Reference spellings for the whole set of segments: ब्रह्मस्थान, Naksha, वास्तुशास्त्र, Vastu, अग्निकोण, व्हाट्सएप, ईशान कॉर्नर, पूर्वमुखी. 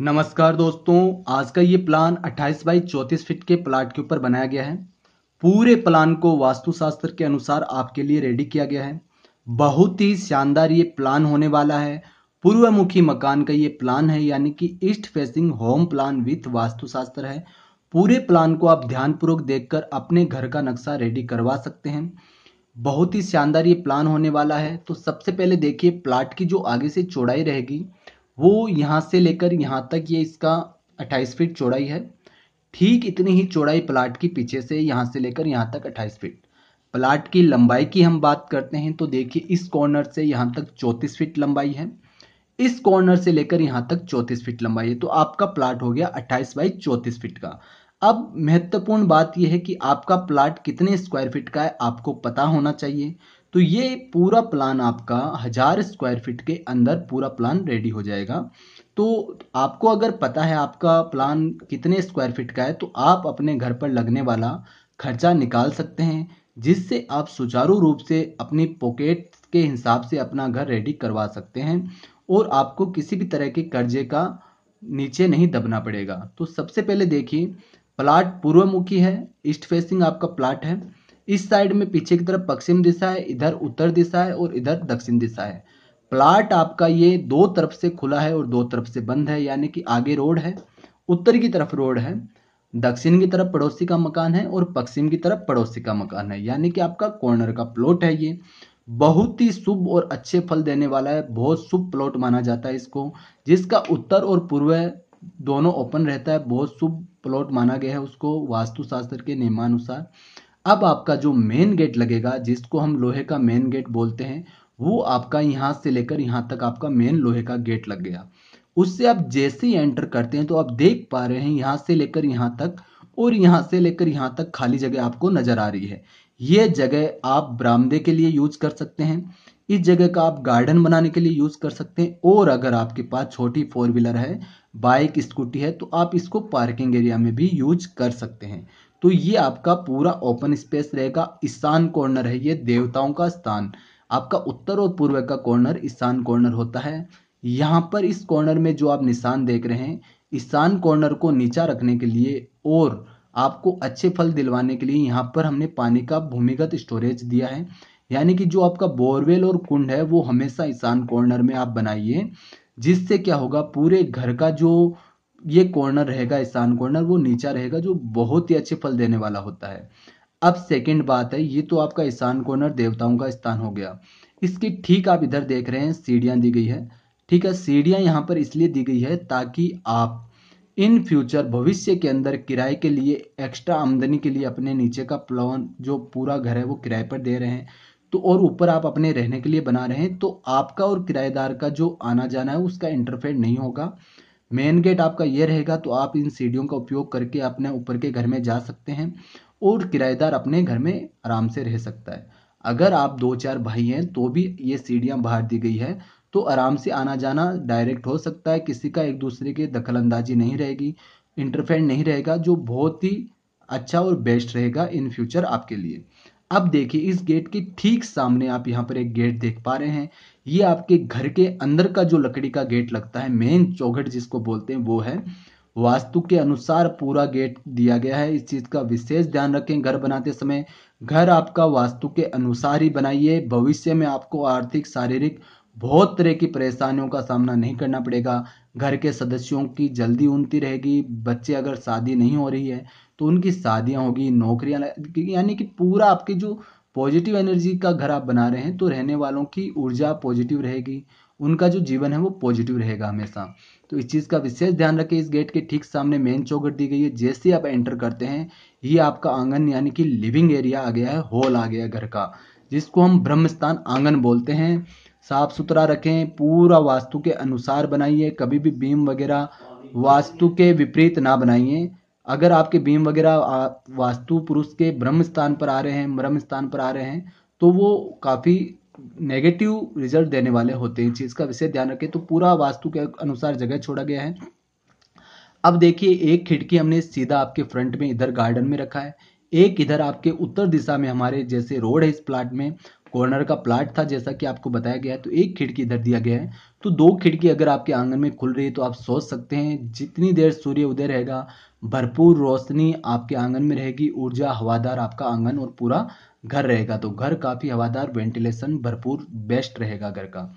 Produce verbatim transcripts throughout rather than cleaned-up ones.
नमस्कार दोस्तों, आज का ये प्लान अट्ठाईस बाई चौंतीस फीट के प्लाट के ऊपर बनाया गया है। पूरे प्लान को वास्तुशास्त्र के अनुसार आपके लिए रेडी किया गया है। बहुत ही शानदार ये प्लान होने वाला है। पूर्वमुखी मकान का ये प्लान है, यानी कि east facing home plan with वास्तुशास्त्र है। पूरे प्लान को आप ध्यानपूर्वक देखकर अपने घर का नक्शा रेडी करवा सकते हैं। बहुत ही शानदार ये प्लान होने वाला है। तो सबसे पहले देखिए, प्लाट की जो आगे से चौड़ाई रहेगी वो यहाँ से लेकर यहाँ तक, ये इसका अट्ठाईस फीट चौड़ाई है। ठीक इतनी ही चौड़ाई प्लाट की पीछे से यहाँ से लेकर यहाँ तक अट्ठाईस फीट। प्लाट की लंबाई की हम बात करते हैं तो देखिए, इस कॉर्नर से यहाँ तक चौंतीस फीट लंबाई है, इस कॉर्नर से लेकर यहाँ तक चौंतीस फीट लंबाई है। तो आपका प्लाट हो गया अट्ठाईस बाई चौंतीस फीट का। अब महत्वपूर्ण बात यह है कि आपका प्लाट कितने स्क्वायर फीट का है आपको पता होना चाहिए। तो ये पूरा प्लान आपका हजार स्क्वायर फीट के अंदर पूरा प्लान रेडी हो जाएगा। तो आपको अगर पता है आपका प्लान कितने स्क्वायर फीट का है तो आप अपने घर पर लगने वाला खर्चा निकाल सकते हैं, जिससे आप सुचारू रूप से अपनी पॉकेट के हिसाब से अपना घर रेडी करवा सकते हैं और आपको किसी भी तरह के कर्जे का नीचे नहीं दबना पड़ेगा। तो सबसे पहले देखिए, प्लाट पूर्वमुखी है, ईस्ट फेसिंग आपका प्लाट है। इस साइड में पीछे की तरफ पश्चिम दिशा है, इधर उत्तर दिशा है और इधर दक्षिण दिशा है। प्लाट आपका ये दो तरफ से खुला है और दो तरफ से बंद है, यानी कि आगे रोड है, उत्तर की तरफ रोड है, दक्षिण की तरफ पड़ोसी का मकान है और पश्चिम की तरफ पड़ोसी का मकान है। यानी कि आपका कॉर्नर का प्लॉट है। ये बहुत ही शुभ और अच्छे फल देने वाला है, बहुत शुभ प्लॉट माना जाता है इसको, जिसका उत्तर और पूर्व दोनों ओपन रहता है। बहुत शुभ प्लॉट माना गया है उसको वास्तुशास्त्र के नियमानुसार। अब आपका जो मेन गेट लगेगा, जिसको हम लोहे का मेन गेट बोलते हैं, वो आपका यहाँ से लेकर यहाँ तक आपका मेन लोहे का गेट लग गया। उससे आप जैसे ही एंटर करते हैं तो आप देख पा रहे हैं यहाँ से लेकर यहाँ तक और यहाँ से लेकर यहाँ तक खाली जगह आपको नजर आ रही है। ये जगह आप बरामदे के लिए यूज कर सकते हैं, इस जगह का आप गार्डन बनाने के लिए यूज कर सकते हैं, और अगर आपके पास छोटी फोर व्हीलर है, बाइक, स्कूटी है तो आप इसको पार्किंग एरिया में भी यूज कर सकते हैं। तो ये आपका पूरा ओपन स्पेस रहेगा। ईशान कॉर्नर है, ये देवताओं का स्थान। आपका उत्तर और पूर्व का कॉर्नर ईशान कॉर्नर होता है। यहाँ पर इस कॉर्नर में जो आप निशान देख रहे हैं, ईशान कॉर्नर को नीचा रखने के लिए और आपको अच्छे फल दिलवाने के लिए यहाँ पर हमने पानी का भूमिगत स्टोरेज दिया है। यानी कि जो आपका बोरवेल और कुंड है वो हमेशा ईशान कॉर्नर में आप बनाइए, जिससे क्या होगा, पूरे घर का जो ये कॉर्नर रहेगा ईशान कॉर्नर वो नीचा रहेगा, जो बहुत ही अच्छे फल देने वाला होता है। अब सेकंड बात है, ये तो आपका ईशान कॉर्नर देवताओं का स्थान हो गया। इसकी ठीक आप इधर देख रहे हैं सीढ़ियां दी गई है, ठीक है। सीढ़ियां यहाँ पर इसलिए दी गई है ताकि आप इन फ्यूचर भविष्य के अंदर किराए के लिए, एक्स्ट्रा आमदनी के लिए अपने नीचे का प्लान जो पूरा घर है वो किराए पर दे रहे हैं तो, और ऊपर आप अपने रहने के लिए बना रहे हैं, तो आपका और किराएदार का जो आना जाना है उसका इंटरफेयर नहीं होगा। मेन गेट आपका ये रहेगा, तो आप इन सीढ़ियों का उपयोग करके अपने ऊपर के घर में जा सकते हैं और किराएदार अपने घर में आराम से रह सकता है। अगर आप दो चार भाई हैं तो भी ये सीढ़ियां बाहर दी गई है, तो आराम से आना जाना डायरेक्ट हो सकता है, किसी का एक दूसरे के दखलंदाजी नहीं रहेगी, इंटरफेयर नहीं रहेगा, जो बहुत ही अच्छा और बेस्ट रहेगा इन फ्यूचर आपके लिए। अब देखिए, इस गेट के ठीक सामने आप यहाँ पर एक गेट देख पा रहे हैं। ये आपके घर के अंदर का जो लकड़ी का गेट लगता है, मेन चौखट जिसको बोलते हैं, वो है। वास्तु के अनुसार पूरा गेट दिया गया है। इस चीज़ का विशेष ध्यान रखें घर बनाते समय। घर आपका वास्तु के अनुसार ही बनाइए, भविष्य में आपको आर्थिक, शारीरिक, बहुत तरह की परेशानियों का सामना नहीं करना पड़ेगा। घर के सदस्यों की जल्दी उन्नति रहेगी, बच्चे अगर शादी नहीं हो रही है तो उनकी शादियां होगी, नौकरियां, यानी कि पूरा आपके जो पॉजिटिव एनर्जी का घर आप बना रहे हैं तो रहने वालों की ऊर्जा पॉजिटिव रहेगी, उनका जो जीवन है वो पॉजिटिव रहेगा हमेशा। तो इस चीज़ का विशेष ध्यान रखें। इस गेट के ठीक सामने मेन चौखट दी गई है। जैसे आप एंटर करते हैं, ये आपका आंगन यानी कि लिविंग एरिया आ गया है, हॉल आ गया है घर का, जिसको हम ब्रह्मस्थान आंगन बोलते हैं। साफ सुथरा रखें, पूरा वास्तु के अनुसार बनाइए, कभी भी बीम वगैरह वास्तु के विपरीत ना बनाइए। अगर आपके बीम वगैरह वास्तु पुरुष के ब्रह्म स्थान पर आ रहे हैं, ब्रह्म स्थान पर आ रहे हैं तो वो काफ़ी नेगेटिव रिजल्ट देने वाले होते हैं। चीज़ का विशेष ध्यान रखें। तो पूरा वास्तु के अनुसार जगह छोड़ा गया है। अब देखिए, एक खिड़की हमने सीधा आपके फ्रंट में इधर गार्डन में रखा है, एक इधर आपके उत्तर दिशा में हमारे जैसे रोड है इस प्लाट में, कॉर्नर का प्लाट था जैसा कि आपको बताया गया है, तो एक खिड़की इधर दिया गया है। तो दो खिड़की अगर आपके आंगन में खुल रही है तो आप सोच सकते हैं जितनी देर सूर्य उदय रहेगा भरपूर रोशनी आपके आंगन में रहेगी, ऊर्जा हवादार आपका आंगन और पूरा घर रहेगा। तो घर काफ़ी हवादार, वेंटिलेशन भरपूर, बेस्ट रहेगा घर का।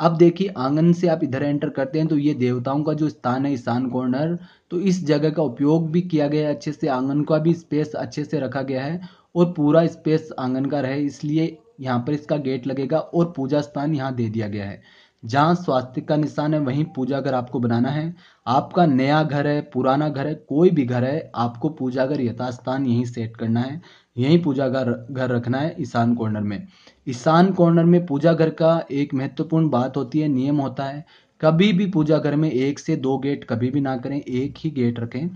अब देखिए आंगन से आप इधर एंटर करते हैं तो ये देवताओं का जो स्थान है ईशान कॉर्नर, तो इस जगह का उपयोग भी किया गया है अच्छे से, आंगन का भी स्पेस अच्छे से रखा गया है और पूरा स्पेस आंगन का रहे इसलिए यहाँ पर इसका गेट लगेगा और पूजा स्थान यहाँ दे दिया गया है। जहाँ स्वास्तिक का निशान है वहीं पूजा घर आपको बनाना है। आपका नया घर है, पुराना घर है, कोई भी घर है, आपको पूजा घर यथास्थान यहीं सेट करना है, यहीं पूजा घर घर रखना है ईशान कॉर्नर में। ईशान कॉर्नर में पूजा घर का एक महत्वपूर्ण बात होती है, नियम होता है, कभी भी पूजा घर में एक से दो गेट कभी भी ना करें, एक ही गेट रखें।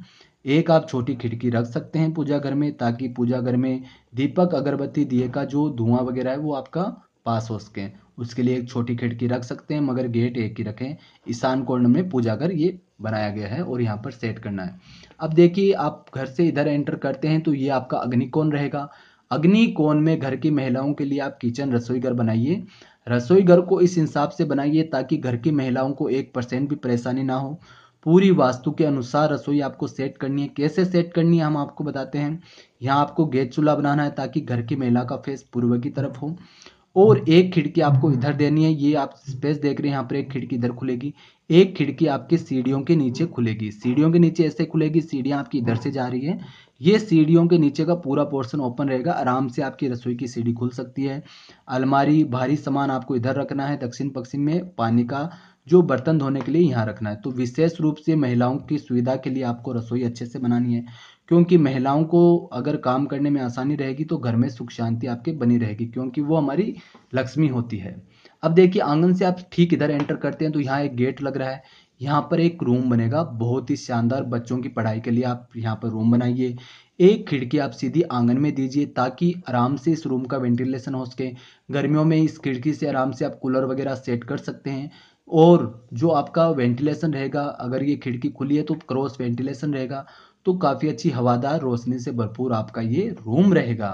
एक आप छोटी खिड़की रख सकते हैं पूजा घर में ताकि पूजा घर में दीपक अगरबत्ती दिए का जो धुआं वगैरह है वो आपका पास हो सके, उसके लिए एक छोटी खिड़की रख सकते हैं मगर गेट एक ही रखें। ईशान कॉर्नर में पूजा घर ये बनाया गया है और यहाँ पर सेट करना है। अब देखिए आप घर से इधर एंटर करते हैं तो ये आपका अग्निकोण रहेगा। अग्निकोण में घर की महिलाओं के लिए आप किचन रसोई घर बनाइए। रसोई घर को इस हिसाब से बनाइए ताकि घर की महिलाओं को एक परसेंट भी परेशानी ना हो। पूरी वास्तु के अनुसार रसोई आपको सेट करनी है। कैसे सेट करनी है हम आपको बताते हैं। यहाँ आपको गैस चूल्हा बनाना है ताकि घर की महिला का फेस पूर्व की तरफ हो और एक खिड़की आपको इधर देनी है। ये आप स्पेस देख रहे हैं, यहाँ पर एक खिड़की इधर खुलेगी, एक खिड़की आपकी सीढ़ियों के नीचे खुलेगी। सीढ़ियों के नीचे ऐसे खुलेगी, सीढ़ियाँ आपकी इधर से जा रही है, ये सीढ़ियों के नीचे का पूरा पोर्शन ओपन रहेगा, आराम से आपकी रसोई की सीढ़ी खुल सकती है। अलमारी, भारी सामान आपको इधर रखना है। दक्षिण पश्चिम में पानी का जो बर्तन धोने के लिए यहाँ रखना है। तो विशेष रूप से महिलाओं की सुविधा के लिए आपको रसोई अच्छे से बनानी है क्योंकि महिलाओं को अगर काम करने में आसानी रहेगी तो घर में सुख शांति आपके बनी रहेगी क्योंकि वो हमारी लक्ष्मी होती है। अब देखिए आंगन से आप ठीक इधर एंटर करते हैं तो यहाँ एक गेट लग रहा है, यहाँ पर एक रूम बनेगा बहुत ही शानदार। बच्चों की पढ़ाई के लिए आप यहाँ पर रूम बनाइए। एक खिड़की आप सीधी आंगन में दीजिए ताकि आराम से इस रूम का वेंटिलेशन हो सके। गर्मियों में इस खिड़की से आराम से आप कूलर वगैरह सेट कर सकते हैं और जो आपका वेंटिलेशन रहेगा, अगर ये खिड़की खुली है तो क्रॉस वेंटिलेशन रहेगा, तो काफ़ी अच्छी हवादार रोशनी से भरपूर आपका ये रूम रहेगा।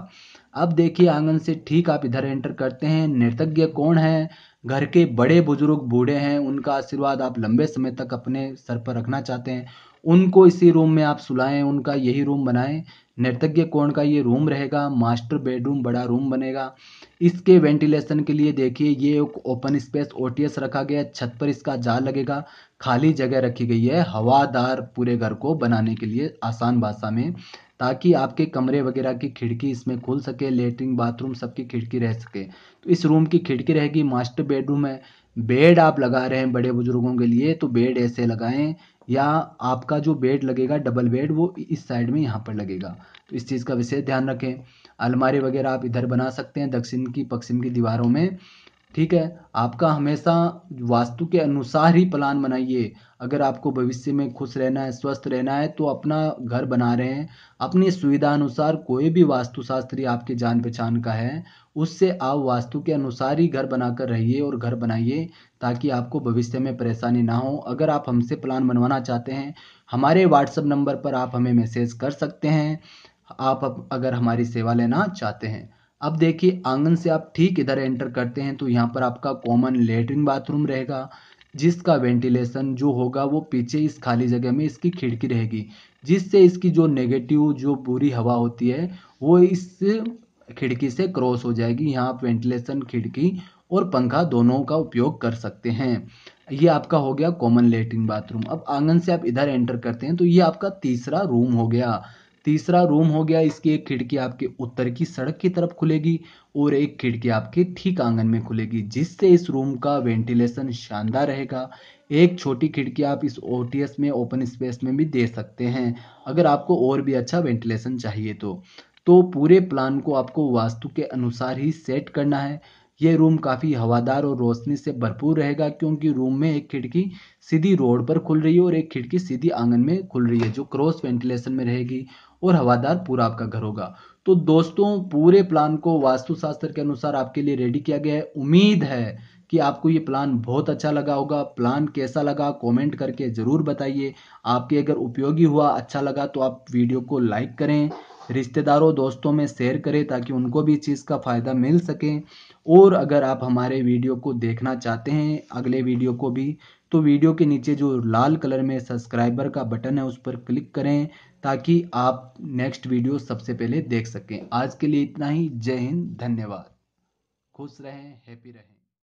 अब देखिए आंगन से ठीक आप इधर एंटर करते हैं। नर्तज्ञ कौन है? घर के बड़े बुजुर्ग बूढ़े हैं, उनका आशीर्वाद आप लंबे समय तक अपने सर पर रखना चाहते हैं, उनको इसी रूम में आप सुलाएं, उनका यही रूम बनाएं। नर्तज्ञ कोण का ये रूम रहेगा, मास्टर बेडरूम बड़ा रूम बनेगा। इसके वेंटिलेशन के लिए देखिए ये एक ओपन स्पेस ओटीएस रखा गया है, छत पर इसका जाल लगेगा, खाली जगह रखी गई है हवादार पूरे घर को बनाने के लिए आसान भाषा में, ताकि आपके कमरे वगैरह की खिड़की इसमें खुल सके, लेटरिन बाथरूम सबकी खिड़की रह सके। तो इस रूम की खिड़की रहेगी। मास्टर बेडरूम है, बेड आप लगा रहे हैं बड़े बुजुर्गों के लिए तो बेड ऐसे लगाएं या आपका जो बेड लगेगा डबल बेड वो इस साइड में यहाँ पर लगेगा, तो इस चीज़ का विशेष ध्यान रखें। अलमारी वगैरह आप इधर बना सकते हैं दक्षिण की पश्चिम की दीवारों में, ठीक है। आपका हमेशा वास्तु के अनुसार ही प्लान बनाइए। अगर आपको भविष्य में खुश रहना है, स्वस्थ रहना है तो अपना घर बना रहे हैं अपनी सुविधा अनुसार, कोई भी वास्तुशास्त्री आपके जान पहचान का है उससे आप वास्तु के अनुसार ही घर बनाकर रहिए और घर बनाइए ताकि आपको भविष्य में परेशानी ना हो। अगर आप हमसे प्लान बनवाना चाहते हैं हमारे व्हाट्सएप नंबर पर आप हमें मैसेज कर सकते हैं, आप अगर हमारी सेवा लेना चाहते हैं। अब देखिए आंगन से आप ठीक इधर एंटर करते हैं तो यहाँ पर आपका कॉमन लेटरिन बाथरूम रहेगा जिसका वेंटिलेशन जो होगा वो पीछे इस खाली जगह में इसकी खिड़की रहेगी, जिससे इसकी जो नेगेटिव जो बुरी हवा होती है वो इस खिड़की से क्रॉस हो जाएगी। यहाँ आप वेंटिलेशन, खिड़की और पंखा दोनों का उपयोग कर सकते हैं। ये आपका हो गया कॉमन लेटरिन बाथरूम। अब आंगन से आप इधर एंटर करते हैं तो ये आपका तीसरा रूम हो गया। तीसरा रूम हो गया, इसकी एक खिड़की आपके उत्तर की सड़क की तरफ खुलेगी और एक खिड़की आपके ठीक आंगन में खुलेगी जिससे इस रूम का वेंटिलेशन शानदार रहेगा। एक छोटी खिड़की आप इस ओटीएस में ओपन स्पेस में भी दे सकते हैं अगर आपको और भी अच्छा वेंटिलेशन चाहिए तो। तो पूरे प्लान को आपको वास्तु के अनुसार ही सेट करना है। ये रूम काफ़ी हवादार और रोशनी से भरपूर रहेगा क्योंकि रूम में एक खिड़की सीधी रोड पर खुल रही है और एक खिड़की सीधी आंगन में खुल रही है जो क्रॉस वेंटिलेशन में रहेगी और हवादार पूरा आपका घर होगा। तो दोस्तों पूरे प्लान को वास्तुशास्त्र के अनुसार आपके लिए रेडी किया गया है। उम्मीद है कि आपको ये प्लान बहुत अच्छा लगा होगा। प्लान कैसा लगा कमेंट करके ज़रूर बताइए। आपके अगर उपयोगी हुआ, अच्छा लगा तो आप वीडियो को लाइक करें, रिश्तेदारों दोस्तों में शेयर करें ताकि उनको भी इस चीज़ का फ़ायदा मिल सके। और अगर आप हमारे वीडियो को देखना चाहते हैं अगले वीडियो को भी, तो वीडियो के नीचे जो लाल कलर में सब्सक्राइबर का बटन है उस पर क्लिक करें ताकि आप नेक्स्ट वीडियो सबसे पहले देख सकें। आज के लिए इतना ही। जय हिंद, धन्यवाद। खुश रहें, हैप्पी रहें।